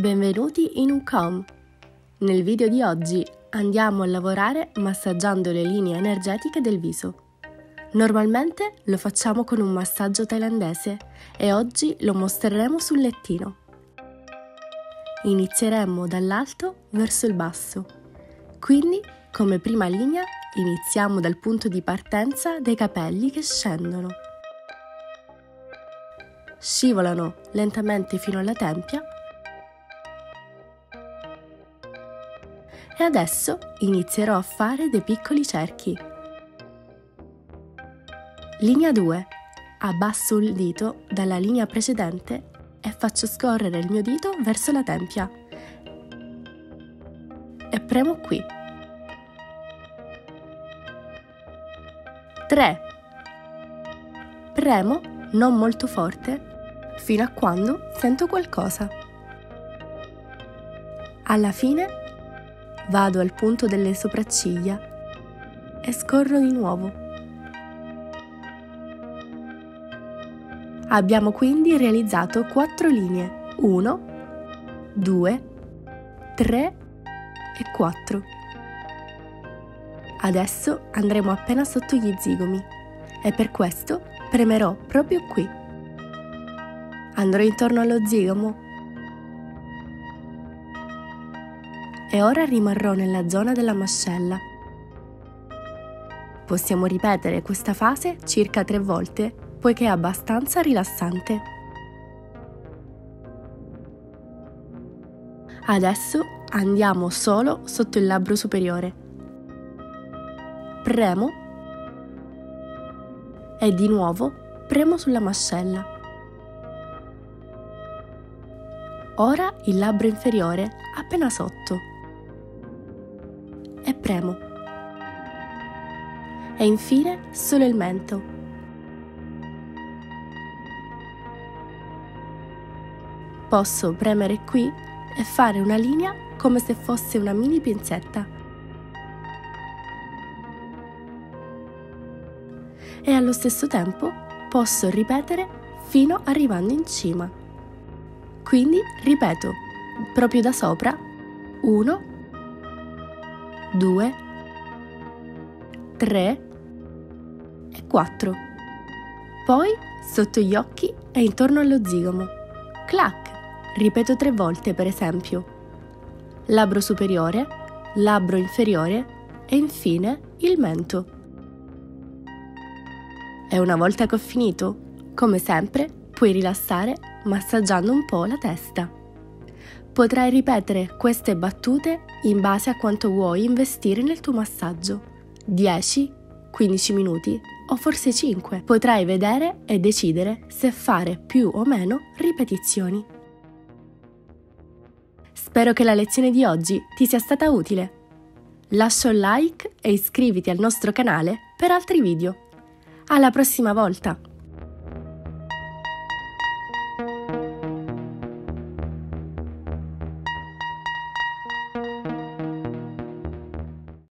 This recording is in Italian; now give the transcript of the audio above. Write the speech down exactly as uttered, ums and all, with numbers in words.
Benvenuti in unCome! Nel video di oggi andiamo a lavorare massaggiando le linee energetiche del viso. Normalmente lo facciamo con un massaggio thailandese e oggi lo mostreremo sul lettino. Inizieremo dall'alto verso il basso. Quindi, come prima linea, iniziamo dal punto di partenza dei capelli che scendono. Scivolano lentamente fino alla tempia. E adesso inizierò a fare dei piccoli cerchi. Linea due. Abbasso il dito dalla linea precedente e faccio scorrere il mio dito verso la tempia. E premo qui. tre. Premo non molto forte fino a quando sento qualcosa. Alla fine vado al punto delle sopracciglia e scorro di nuovo. Abbiamo quindi realizzato quattro linee, uno, due, tre e quattro. Adesso andremo appena sotto gli zigomi e per questo premerò proprio qui. Andrò intorno allo zigomo. E ora rimarrò nella zona della mascella. Possiamo ripetere questa fase circa tre volte, poiché è abbastanza rilassante. Adesso andiamo solo sotto il labbro superiore. Premo e di nuovo premo sulla mascella. Ora il labbro inferiore appena sotto. E premo. E infine solo il mento. Posso premere qui e fare una linea come se fosse una mini pinzetta. E allo stesso tempo posso ripetere fino arrivando in cima. Quindi ripeto proprio da sopra uno, due, tre e quattro. Poi sotto gli occhi e intorno allo zigomo. Clac! Ripeto tre volte per esempio. Labbro superiore, labbro inferiore e infine il mento. E una volta che ho finito, come sempre, puoi rilassare massaggiando un po' la testa. Potrai ripetere queste battute in base a quanto vuoi investire nel tuo massaggio. dieci, quindici minuti o forse cinque. Potrai vedere e decidere se fare più o meno ripetizioni. Spero che la lezione di oggi ti sia stata utile. Lascia un like e iscriviti al nostro canale per altri video. Alla prossima volta!